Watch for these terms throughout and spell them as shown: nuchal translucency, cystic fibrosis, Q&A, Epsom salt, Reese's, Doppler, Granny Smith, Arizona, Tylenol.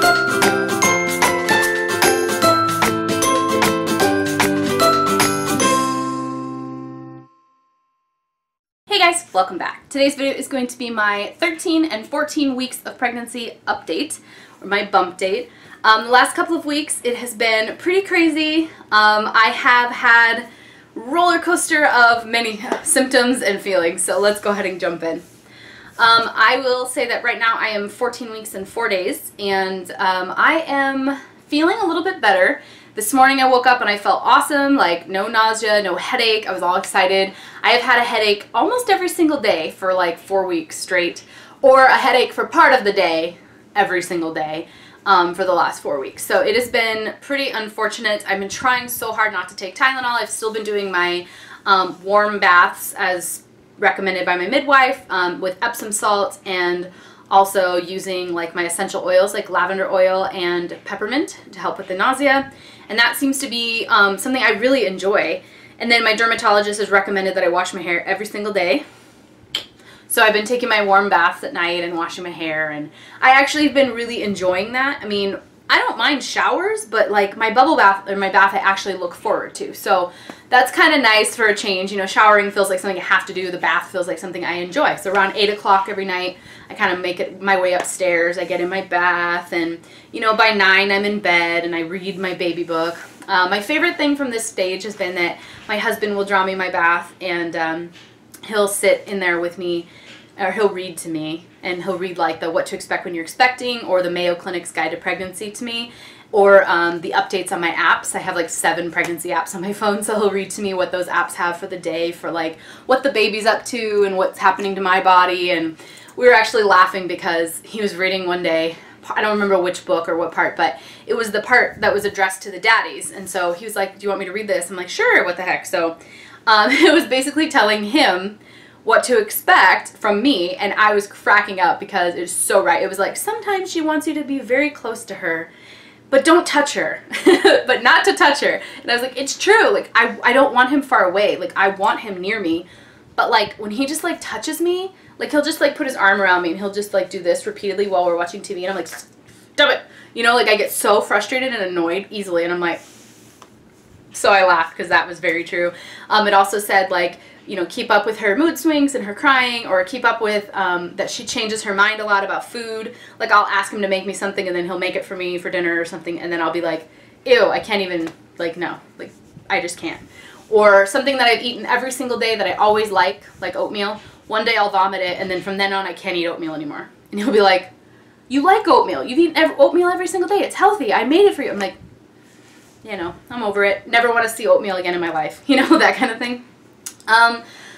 Hey guys, welcome back. Today's video is going to be my 13 and 14 weeks of pregnancy update, or my bump date. The last couple of weeks it has been pretty crazy. I have had roller coaster of many symptoms and feelings, so let's go ahead and jump in. I will say that right now I am 14 weeks and 4 days, and I am feeling a little bit better. This morning I woke up and I felt awesome, like no nausea, no headache. I was all excited. I have had a headache almost every single day for like 4 weeks straight, or a headache for part of the day every single day for the last 4 weeks. So it has been pretty unfortunate. I've been trying so hard not to take Tylenol. I've still been doing my warm baths as recommended by my midwife with Epsom salt, and also using like my essential oils like lavender oil and peppermint to help with the nausea, and that seems to be something I really enjoy. And then my dermatologist has recommended that I wash my hair every single day, so I've been taking my warm baths at night and washing my hair, and I actually have been really enjoying that. I mean, I don't mind showers, but like my bubble bath or my bath I actually look forward to, so that's kind of nice for a change. You know, showering feels like something I have to do, the bath feels like something I enjoy. So around 8 o'clock every night I kind of make it my way upstairs, I get in my bath, and you know, by 9 I'm in bed and I read my baby book. My favorite thing from this stage has been that my husband will draw me my bath, and he'll sit in there with me, or he'll read to me, and he'll read like the What to Expect When You're Expecting, or the Mayo Clinic's Guide to Pregnancy to me, or the updates on my apps. I have like 7 pregnancy apps on my phone, so he'll read to me what those apps have for the day, for like what the baby's up to and what's happening to my body. And we were actually laughing because he was reading one day, I don't remember which book or what part, but it was the part that was addressed to the daddies, and so he was like, do you want me to read this? I'm like, sure, what the heck. So it was basically telling him what to expect from me, and I was cracking up because it's so right. It was like, sometimes she wants you to be very close to her, but don't touch her, but not to touch her. And I was like, it's true. Like I don't want him far away. Like I want him near me, but like when he just like touches me, like he'll just like put his arm around me and he'll just like do this repeatedly while we're watching TV, and I'm like, stop it. You know, like I get so frustrated and annoyed easily, and I'm like, so I laughed because that was very true. It also said like, you know, keep up with her mood swings and her crying, or keep up with that she changes her mind a lot about food. Like I'll ask him to make me something and then he'll make it for me for dinner or something, and then I'll be like, ew, I can't even, like no, like I just can't. Or something that I've eaten every single day that I always like oatmeal, one day I'll vomit it, and then from then on I can't eat oatmeal anymore. And he'll be like, you like oatmeal, you've eaten oatmeal every single day, it's healthy, I made it for you. I'm like, you know, I'm over it, never want to see oatmeal again in my life, you know, that kind of thing.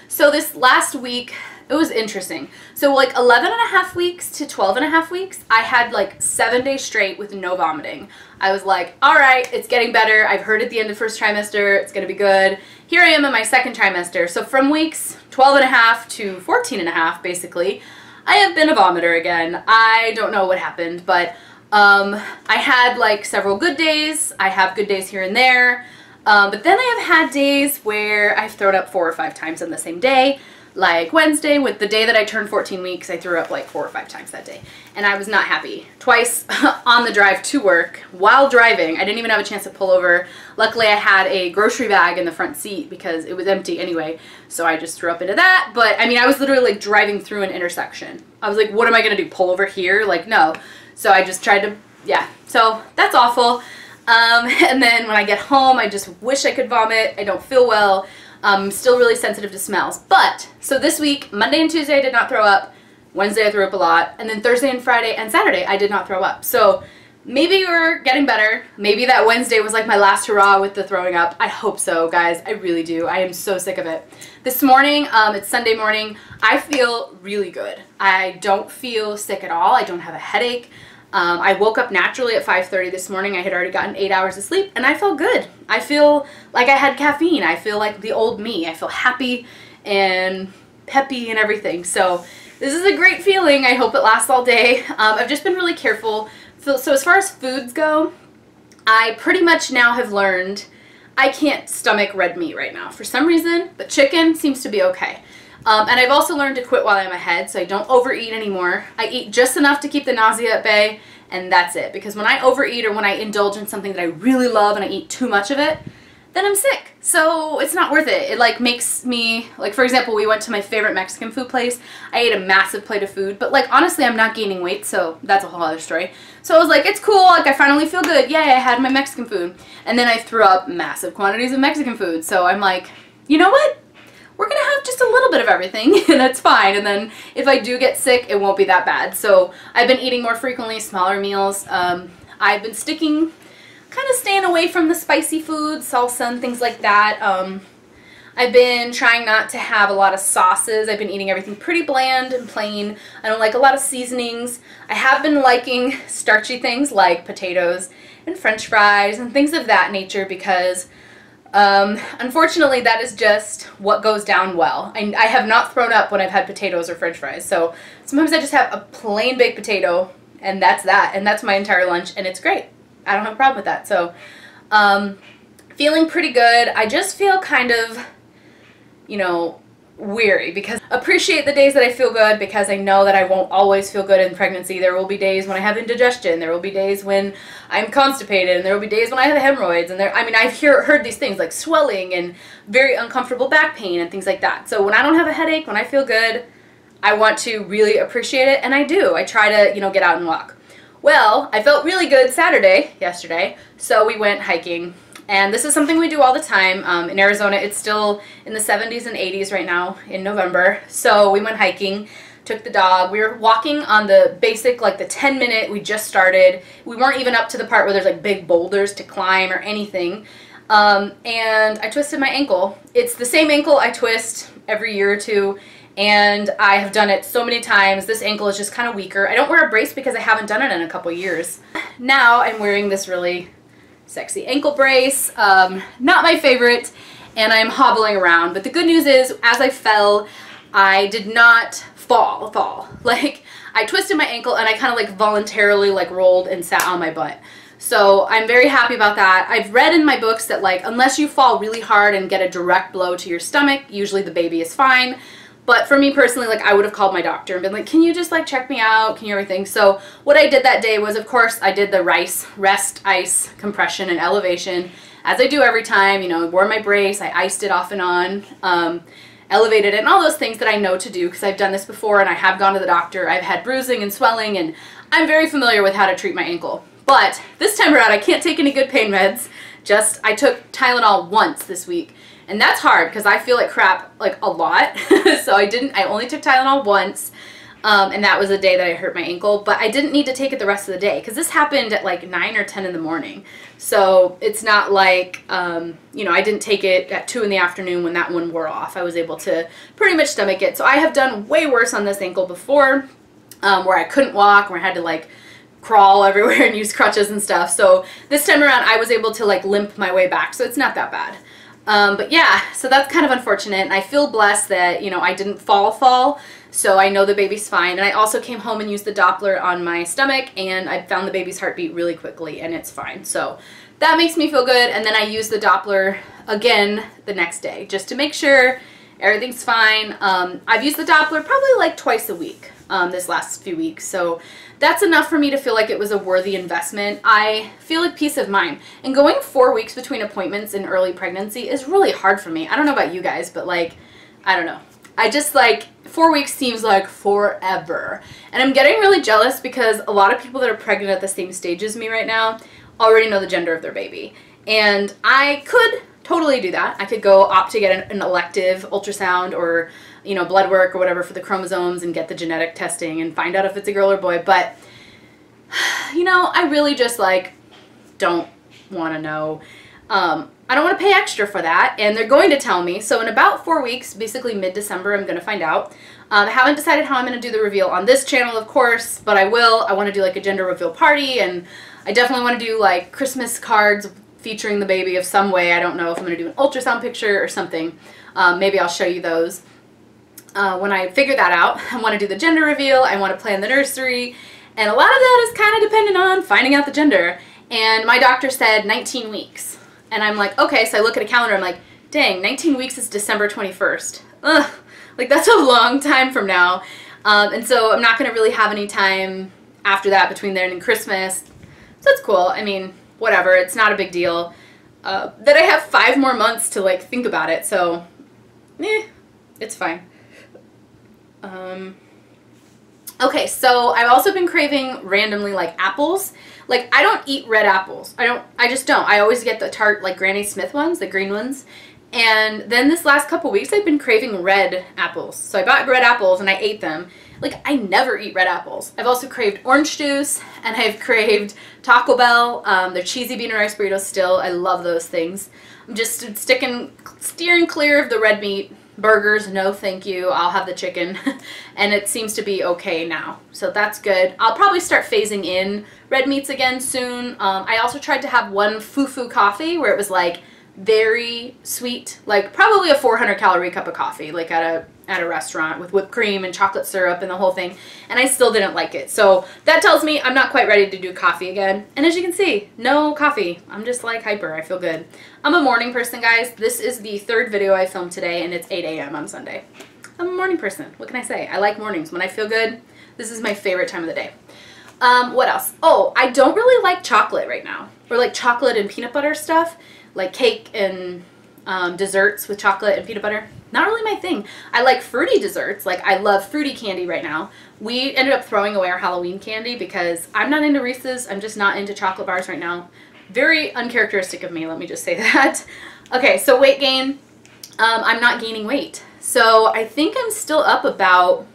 So this last week, it was interesting. So like 11 and a half weeks to 12 and a half weeks, I had like 7 days straight with no vomiting. I was like, all right, it's getting better. I've heard at the end of first trimester, it's going to be good. Here I am in my second trimester. So from weeks 12 and a half to 14 and a half, basically, I have been a vomiter again. I don't know what happened, but, I had like several good days. I have good days here and there. But then I have had days where I've thrown up 4 or 5 times on the same day, like Wednesday with the day that I turned 14 weeks, I threw up like 4 or 5 times that day, and I was not happy. Twice on the drive to work, while driving, I didn't even have a chance to pull over. Luckily I had a grocery bag in the front seat because it was empty anyway, so I just threw up into that. But I mean, I was literally like driving through an intersection. I was like, what am I going to do, pull over here? Like no. So I just tried to, yeah, so that's awful. And then when I get home, I just wish I could vomit. I don't feel well. I'm still really sensitive to smells. But, so this week, Monday and Tuesday I did not throw up. Wednesday I threw up a lot. And then Thursday and Friday and Saturday I did not throw up. So maybe we're getting better. Maybe that Wednesday was like my last hurrah with the throwing up. I hope so, guys. I really do. I am so sick of it. This morning, it's Sunday morning, I feel really good. I don't feel sick at all. I don't have a headache. I woke up naturally at 5:30 this morning. I had already gotten 8 hours of sleep, and I felt good. I feel like I had caffeine. I feel like the old me. I feel happy and peppy and everything. So this is a great feeling. I hope it lasts all day. I've just been really careful. So as far as foods go, I pretty much now have learned I can't stomach red meat right now for some reason, but chicken seems to be okay. And I've also learned to quit while I'm ahead, so I don't overeat anymore. I eat just enough to keep the nausea at bay, and that's it. Because when I overeat or when I indulge in something that I really love and I eat too much of it, then I'm sick. So it's not worth it. It like makes me, like for example, we went to my favorite Mexican food place. I ate a massive plate of food, but like honestly I'm not gaining weight, so that's a whole other story. So I was like, it's cool, like I finally feel good. Yay, I had my Mexican food. And then I threw up massive quantities of Mexican food. So I'm like, you know what? We're gonna have just a little bit of everything and that's fine, and then if I do get sick it won't be that bad. So I've been eating more frequently, smaller meals. I've been kind of staying away from the spicy foods, salsa and things like that. I've been trying not to have a lot of sauces. I've been eating everything pretty bland and plain. I don't like a lot of seasonings. I have been liking starchy things like potatoes and french fries and things of that nature because unfortunately that is just what goes down well. I have not thrown up when I've had potatoes or french fries, so sometimes I just have a plain baked potato and that's that, and that's my entire lunch, and it's great. I don't have a problem with that. So feeling pretty good. I just feel kind of, you know, weary, because appreciate the days that I feel good, because I know that I won't always feel good in pregnancy. There will be days when I have indigestion, there will be days when I'm constipated, and there will be days when I have hemorrhoids, and I mean I've heard these things like swelling and very uncomfortable back pain and things like that. So when I don't have a headache, when I feel good, I want to really appreciate it, and I do. I try to, you know, get out and walk. Well, I felt really good yesterday, so we went hiking. And this is something we do all the time. In Arizona, it's still in the 70s and 80s right now in November. So we went hiking, took the dog. We were walking on the basic, like the 10-minute, we just started. We weren't even up to the part where there's like big boulders to climb or anything. And I twisted my ankle. It's the same ankle I twist every year or two. And I have done it so many times. This ankle is just kind of weaker. I don't wear a brace because I haven't done it in a couple years. Now I'm wearing this really sexy ankle brace, not my favorite, and I'm hobbling around. But the good news is, as I fell, I did not fall. Like, I twisted my ankle and I kind of like voluntarily like rolled and sat on my butt. So I'm very happy about that. I've read in my books that like, unless you fall really hard and get a direct blow to your stomach, usually the baby is fine. But for me personally, like, I would have called my doctor and been like, can you just like check me out? Can you everything? So what I did that day was, of course, I did the rest, ice, compression, and elevation, as I do every time. You know, wore my brace, I iced it off and on, elevated it, and all those things that I know to do because I've done this before and I have gone to the doctor. I've had bruising and swelling, and I'm very familiar with how to treat my ankle. But this time around, I can't take any good pain meds. Just, I took Tylenol once this week. And that's hard because I feel like crap, like a lot. So I only took Tylenol once, and that was the day that I hurt my ankle. But I didn't need to take it the rest of the day because this happened at like 9 or 10 in the morning. So it's not like, you know, I didn't take it at 2 in the afternoon when that one wore off. I was able to pretty much stomach it. So I have done way worse on this ankle before, where I couldn't walk, where I had to like crawl everywhere and use crutches and stuff. So this time around I was able to like limp my way back. So it's not that bad. But yeah, so that's kind of unfortunate, and I feel blessed that, you know, I didn't fall, so I know the baby's fine. And I also came home and used the Doppler on my stomach, and I found the baby's heartbeat really quickly, and it's fine. So that makes me feel good, and then I used the Doppler again the next day just to make sure everything's fine. I've used the Doppler probably like twice a week this last few weeks, so that's enough for me to feel like it was a worthy investment. I feel like peace of mind. And going 4 weeks between appointments in early pregnancy is really hard for me. I don't know about you guys, but like, I don't know. I just like, 4 weeks seems like forever. And I'm getting really jealous because a lot of people that are pregnant at the same stage as me right now already know the gender of their baby. And I could totally do that. I could go opt to get an elective ultrasound or, you know, blood work or whatever for the chromosomes and get the genetic testing and find out if it's a girl or boy. But, you know, I really just like don't want to know. I don't want to pay extra for that, and they're going to tell me. So in about 4 weeks, basically mid-December, I'm going to find out. I haven't decided how I'm going to do the reveal on this channel, of course, but I will. I want to do like a gender reveal party, and I definitely want to do like Christmas cards featuring the baby of some way. I don't know if I'm going to do an ultrasound picture or something. Maybe I'll show you those. When I figure that out, I want to do the gender reveal, I want to plan the nursery, and a lot of that is kind of dependent on finding out the gender. And my doctor said 19 weeks. And I'm like, okay, so I look at a calendar, I'm like, dang, 19 weeks is December 21st. Ugh, like that's a long time from now. And so I'm not going to really have any time after that, between then and Christmas. So it's cool. I mean, whatever. It's not a big deal. That I have 5 more months to, like, think about it. So, it's fine. Okay, so I've also been craving randomly, like, apples. Like, I don't eat red apples. I just don't. I always get the tart, like, Granny Smith ones, the green ones. And then this last couple weeks, I've been craving red apples. So I bought red apples and I ate them. Like, I never eat red apples. I've also craved orange juice, and I've craved Taco Bell. Their cheesy bean and rice burritos still. I love those things. I'm just steering clear of the red meat. Burgers, no thank you. I'll have the chicken. And it seems to be okay now. So that's good. I'll probably start phasing in red meats again soon. I also tried to have one fufu coffee where it was, like, very sweet, like probably a 400 calorie cup of coffee, like at a restaurant with whipped cream and chocolate syrup and the whole thing, and I still didn't like it. So that tells me I'm not quite ready to do coffee again. And as you can see, no coffee. I'm just, like, hyper. I feel good. I'm a morning person, guys. This is the 3rd video I filmed today, and it's 8 a.m. on Sunday. I'm a morning person. What can I say? I like mornings. When I feel good, this is my favorite time of the day. What else? Oh, I don't really like chocolate right now, or like chocolate and peanut butter stuff. Like cake and desserts with chocolate and peanut butter. Not really my thing. I like fruity desserts. Like, I love fruity candy right now. We ended up throwing away our Halloween candy because I'm not into Reese's. I'm just not into chocolate bars right now. Very uncharacteristic of me, let me just say that. Okay, so weight gain. I'm not gaining weight. So I think I'm still up about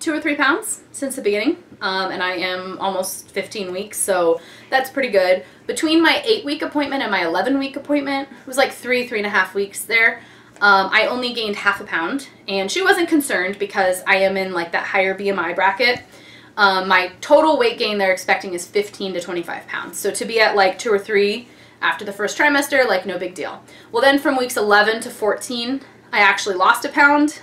2 or 3 pounds since the beginning. And I am almost 15 weeks, so that's pretty good. Between my 8-week appointment and my 11-week appointment, it was like 3 and a half weeks there. I only gained half a pound, and she wasn't concerned because I am in, like, that higher BMI bracket. My total weight gain they're expecting is 15 to 25 pounds. So to be at like 2 or 3 after the first trimester, like, no big deal. Well, then from weeks 11 to 14, I actually lost a pound.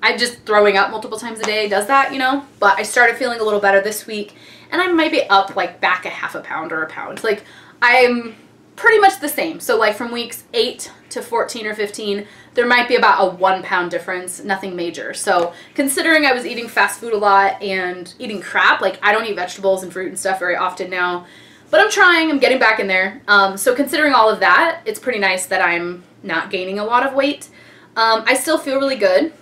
I'm just throwing up multiple times a day does that, you know, but I started feeling a little better this week, and I might be up, like, back a half a pound or a pound. Like, I'm pretty much the same. So, like, from weeks 8 to 14 or 15, there might be about a 1 pound difference, nothing major. So considering I was eating fast food a lot and eating crap, like, I don't eat vegetables and fruit and stuff very often now, but I'm trying, I'm getting back in there. So considering all of that, it's pretty nice that I'm not gaining a lot of weight. I still feel really good.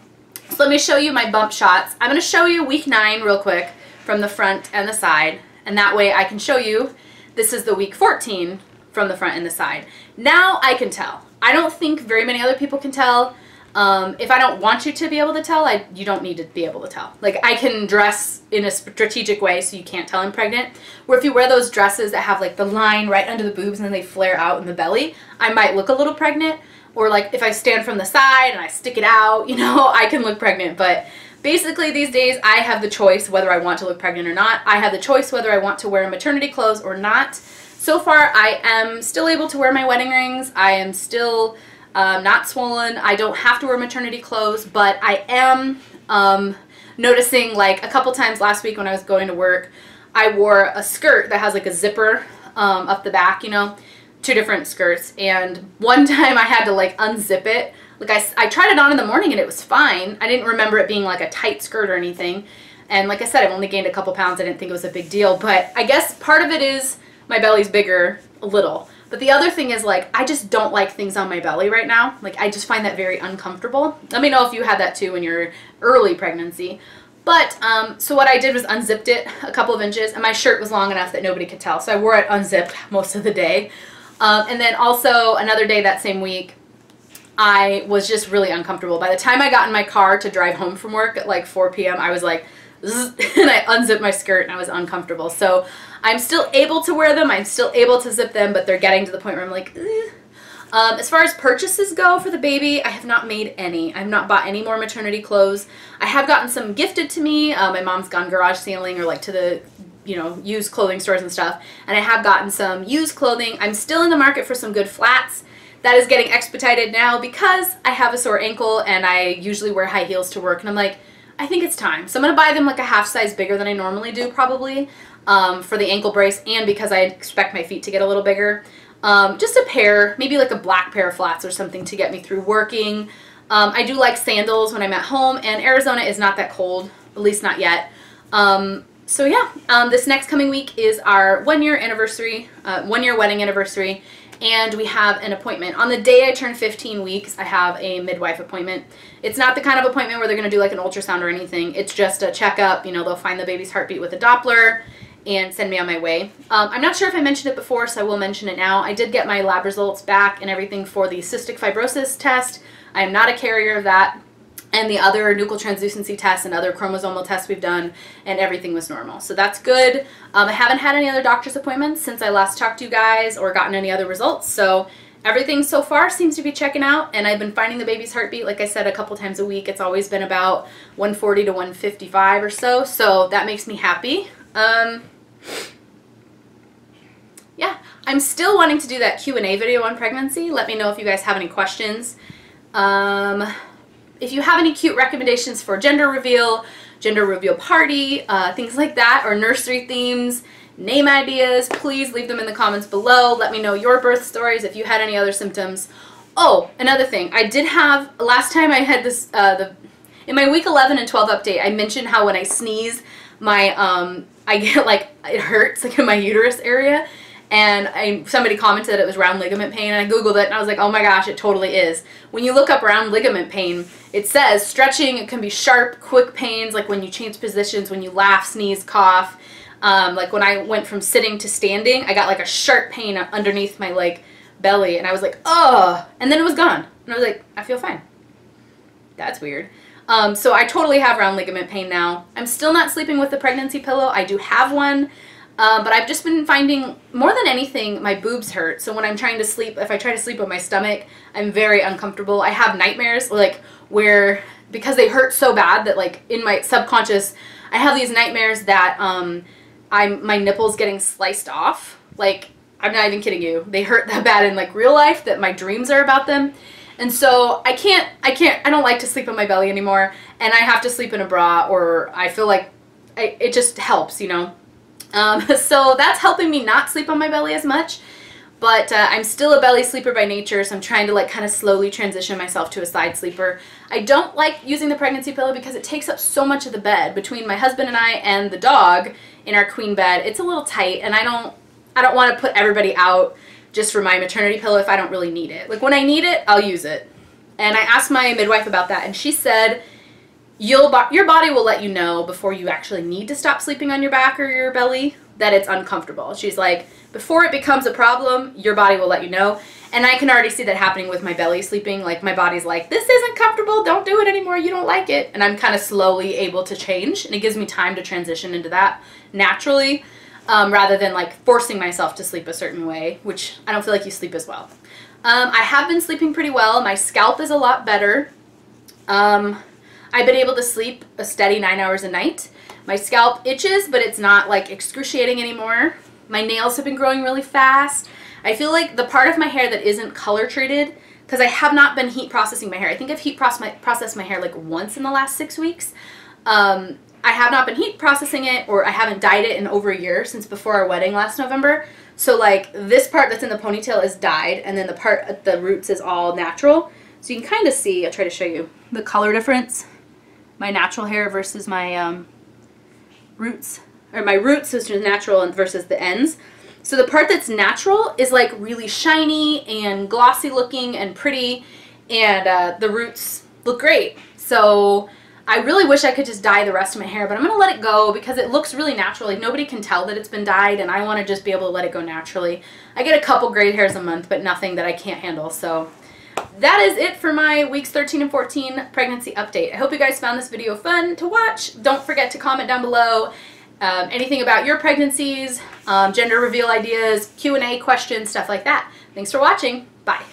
So let me show you my bump shots. I'm going to show you week 9 real quick from the front and the side, and that way I can show you this is the week 14 from the front and the side. Now I can tell. I don't think very many other people can tell. If I don't want you to be able to tell, you don't need to be able to tell. Like, I can dress in a strategic way so you can't tell I'm pregnant. Where if you wear those dresses that have, like, the line right under the boobs and then they flare out in the belly, I might look a little pregnant. Or, like, if I stand from the side and I stick it out, you know, I can look pregnant. But basically these days I have the choice whether I want to look pregnant or not. I have the choice whether I want to wear maternity clothes or not. So far I am still able to wear my wedding rings. I am still not swollen. I don't have to wear maternity clothes, but I am noticing, like, a couple times last week when I was going to work, I wore a skirt that has, like, a zipper up the back, you know. 2 different skirts, and one time I had to, like, unzip it. Like, I tried it on in the morning and it was fine. I didn't remember it being, like, a tight skirt or anything, and like I said, I've only gained a couple pounds. I didn't think it was a big deal, but I guess part of it is my belly's bigger a little, but the other thing is, like, I just don't like things on my belly right now. Like, I just find that very uncomfortable. Let me know if you had that too in your early pregnancy. But, so what I did was unzipped it a couple of inches, and my shirt was long enough that nobody could tell, so I wore it unzipped most of the day. And then also another day that same week, I was just really uncomfortable. By the time I got in my car to drive home from work at like 4 p.m., I was like, zzz, and I unzipped my skirt and I was uncomfortable. So I'm still able to wear them. I'm still able to zip them, but they're getting to the point where I'm like, eh. As far as purchases go for the baby, I have not made any. I have not bought any more maternity clothes. I have gotten some gifted to me. My mom's gone garage sailing or like to the, you know, used clothing stores and stuff, and I have gotten some used clothing. I'm still in the market for some good flats. That is getting expedited now because I have a sore ankle and I usually wear high heels to work, and I'm like, I think it's time. So I'm gonna buy them like a half size bigger than I normally do probably for the ankle brace, and because I expect my feet to get a little bigger. Just a pair, maybe like a black pair of flats or something to get me through working. I do like sandals when I'm at home, and Arizona is not that cold, at least not yet. So yeah, this next coming week is our one-year wedding anniversary, and we have an appointment. On the day I turn 15 weeks, I have a midwife appointment. It's not the kind of appointment where they're going to do like an ultrasound or anything. It's just a checkup. You know, they'll find the baby's heartbeat with a Doppler and send me on my way. I'm not sure if I mentioned it before, so I will mention it now. I did get my lab results back and everything for the cystic fibrosis test. I am not a carrier of that. And the other nuchal translucency tests and other chromosomal tests we've done, and everything was normal. So that's good. I haven't had any other doctor's appointments since I last talked to you guys or gotten any other results. So everything so far seems to be checking out, and I've been finding the baby's heartbeat, like I said, a couple times a week. It's always been about 140 to 155 or so, so that makes me happy. Yeah, I'm still wanting to do that Q&A video on pregnancy. Let me know if you guys have any questions. If you have any cute recommendations for gender reveal party, things like that, or nursery themes, name ideas, please leave them in the comments below. Let me know your birth stories, if you had any other symptoms. Oh, another thing. I did have, last time I had this, in my week 11 and 12 update, I mentioned how when I sneeze, my, I get like, it hurts like in my uterus area. And somebody commented that it was round ligament pain, and I googled it, and I was like, oh my gosh, it totally is. When you look up round ligament pain, it says stretching, it can be sharp, quick pains, like when you change positions, when you laugh, sneeze, cough. Like when I went from sitting to standing, I got like a sharp pain underneath my like belly, and I was like, oh, and then it was gone. And I was like, I feel fine. That's weird. So I totally have round ligament pain now. I'm still not sleeping with the pregnancy pillow. I do have one. But I've just been finding, more than anything, my boobs hurt. So when I'm trying to sleep, if I try to sleep on my stomach, I'm very uncomfortable. I have nightmares, like, where, because they hurt so bad that, like, in my subconscious, I have these nightmares that my nipples getting sliced off. Like, I'm not even kidding you. They hurt that bad in, like, real life that my dreams are about them. And so I don't like to sleep on my belly anymore. And I have to sleep in a bra, or I feel like it just helps, you know. So that's helping me not sleep on my belly as much, but I'm still a belly sleeper by nature, so I'm trying to like kind of slowly transition myself to a side sleeper. I don't like using the pregnancy pillow because it takes up so much of the bed between my husband and I and the dog in our queen bed. It's a little tight, and I don't want to put everybody out just for my maternity pillow if I don't really need it. Like when I need it, I'll use it. And I asked my midwife about that, and she said, your body will let you know before you actually need to stop sleeping on your back or your belly that it's uncomfortable. She's like, before it becomes a problem, your body will let you know. And I can already see that happening with my belly sleeping. Like my body's like, this isn't comfortable. Don't do it anymore. You don't like it. And I'm kind of slowly able to change. And it gives me time to transition into that naturally, rather than like forcing myself to sleep a certain way, which I don't feel like you sleep as well. I have been sleeping pretty well. My scalp is a lot better. I've been able to sleep a steady 9 hours a night. My scalp itches, but it's not like excruciating anymore. My nails have been growing really fast. I feel like the part of my hair that isn't color treated, because I have not been heat processing my hair. I think I've heat processed my hair like once in the last 6 weeks. I have not been heat processing it, or I haven't dyed it in over a year since before our wedding last November. So like this part that's in the ponytail is dyed, and then the part at the roots is all natural. So you can kind of see, I'll try to show you the color difference. My natural hair versus my roots, or my roots, which is natural, and versus the ends. So the part that's natural is like really shiny and glossy looking and pretty, and the roots look great. So I really wish I could just dye the rest of my hair, but I'm gonna let it go because it looks really natural. Like nobody can tell that it's been dyed, and I want to just be able to let it go naturally. I get a couple gray hairs a month, but nothing that I can't handle. So that is it for my weeks 13 and 14 pregnancy update. I hope you guys found this video fun to watch. Don't forget to comment down below anything about your pregnancies, gender reveal ideas, Q&A questions, stuff like that. Thanks for watching. Bye.